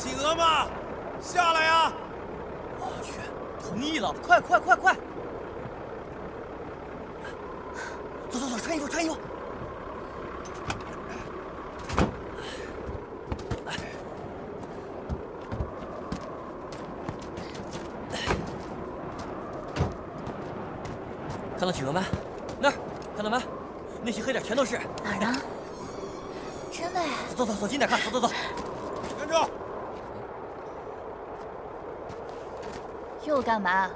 企鹅吗？下来呀！我去，同意了！快！走，穿衣服！ 看到企鹅吗？那儿看到吗？那些黑点全都是。哪儿呢？真的呀！走，近点看。走。站住！又干嘛？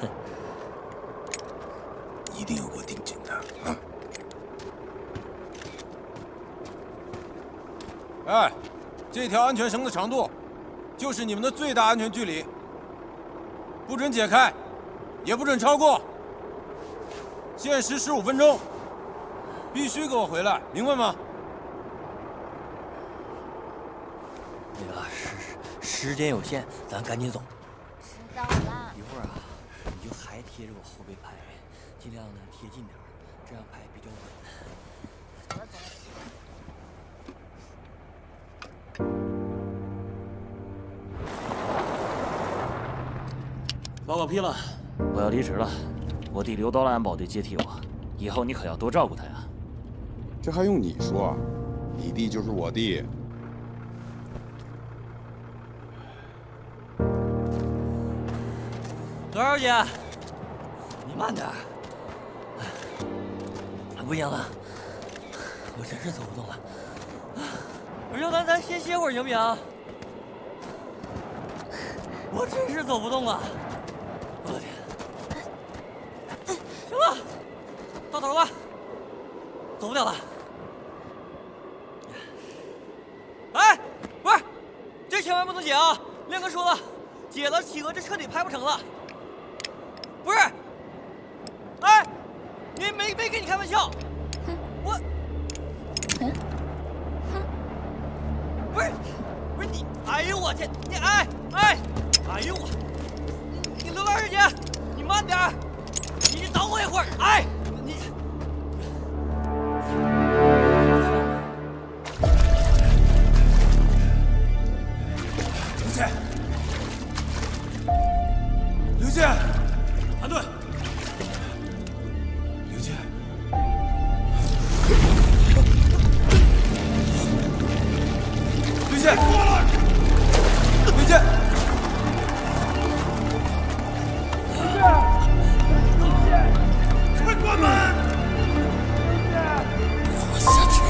哼，一定要给我盯紧点啊！ 哎，这条安全绳的长度，就是你们的最大安全距离。不准解开，也不准超过。限时15分钟，必须给我回来，明白吗？那个时间有限，咱赶紧走。迟到啦！一会儿啊，你就还贴着我后背拍，尽量呢贴近点，这样拍比较稳。走了。 报告批了，我要离职了。我弟刘刀了安保队接替我，以后你可要多照顾他呀。这还用你说？你弟就是我弟。罗小姐，你慢点。不行了，我真是走不动了。 刘丹，咱先歇会儿行不行？我真是走不动了，我的天！行了，到头了，走不了了。哎，不是，这千万不能解啊！亮哥说了，解了企鹅这彻底拍不成了。不是，哎，你没跟你开玩笑，我。 不是你，哎呦我天，你哎呦我，你刘老师姐，你慢点，你等我一会儿，哎，你。刘健，韩队，刘健。 刘健，快关门！让我下去！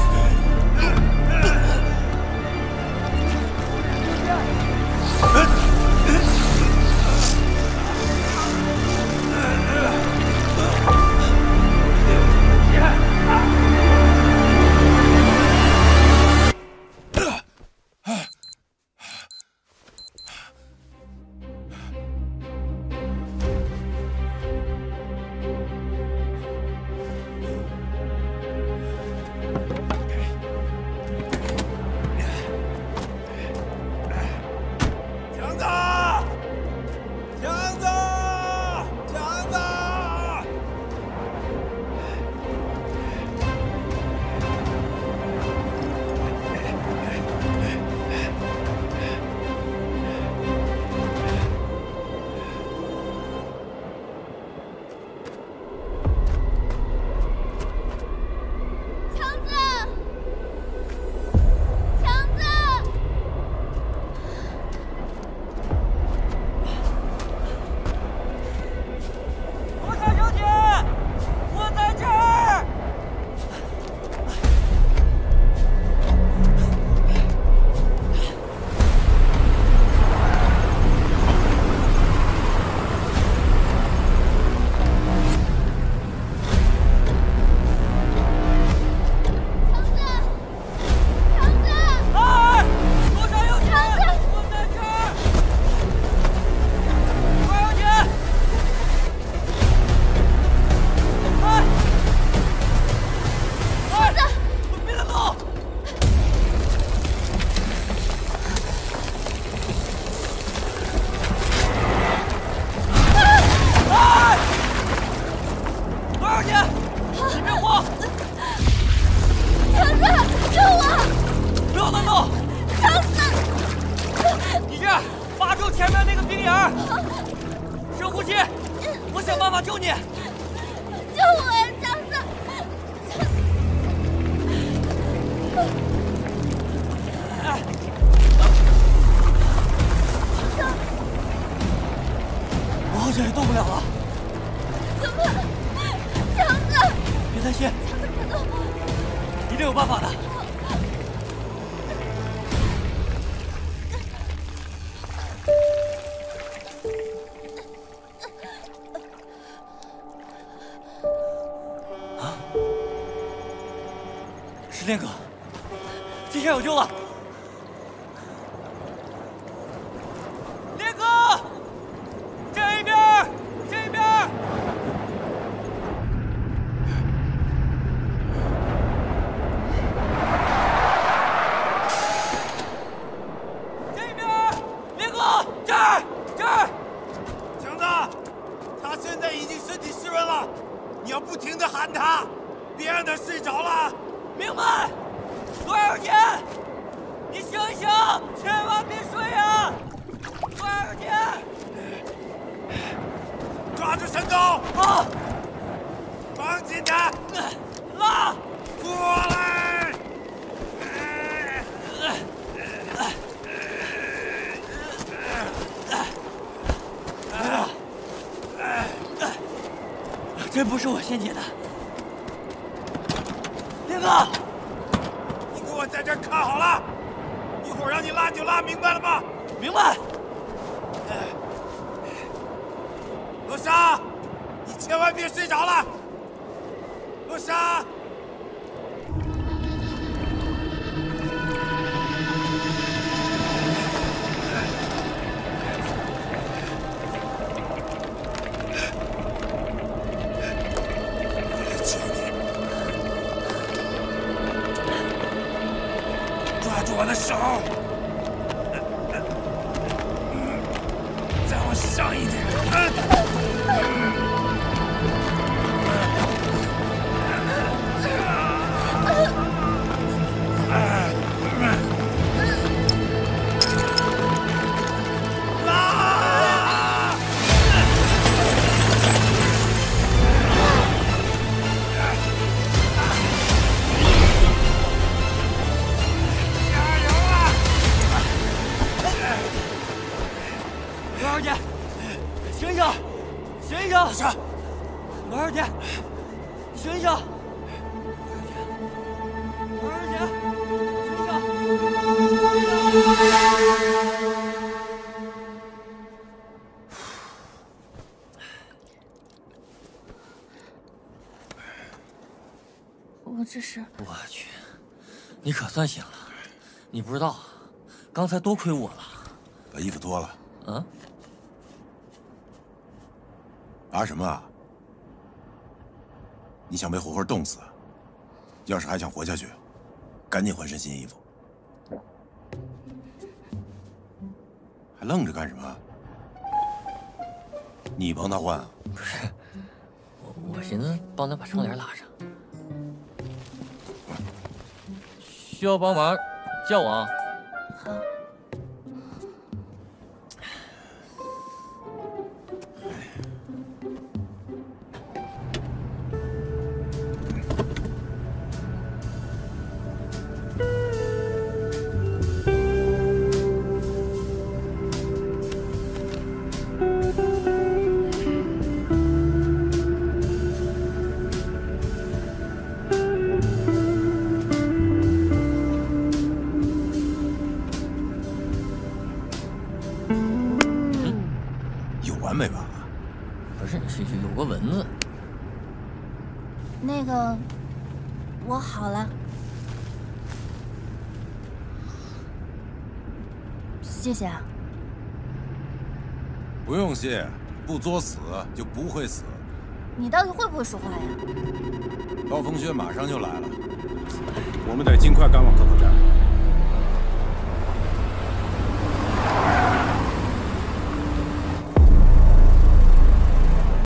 心眼儿，深呼吸，我想办法救你。救我呀，强子！哎，我好像也动不了了。怎么？强子！别担心，强子别动，一定有办法的。 十天哥，今天有救了！烈哥，这边，这边！这边，烈哥，这儿，这儿！强子，他现在已经身体湿润了，你要不停地喊他，别让他睡着了。 明白，多少钱？你醒一醒，千万别睡啊！多少钱？抓住神狗！啊！绑紧他！拉！过来！真不是我先解的。 哥，你给我在这儿看好了，一会儿让你拉你就拉，明白了吗？明白。罗莎，你千万别睡着了，罗莎。 我去，你可算醒了！你不知道，刚才多亏我了。把衣服脱了。啊？啊什么啊？你想被活活冻死？要是还想活下去，赶紧换身新衣服。还愣着干什么？你帮他换啊？不是，我寻思帮他把窗帘拉上。 需要帮忙，叫我啊！谢谢啊！不用谢，不作死就不会死。你到底会不会说话呀？暴风雪马上就来了，我们得尽快赶往科考站。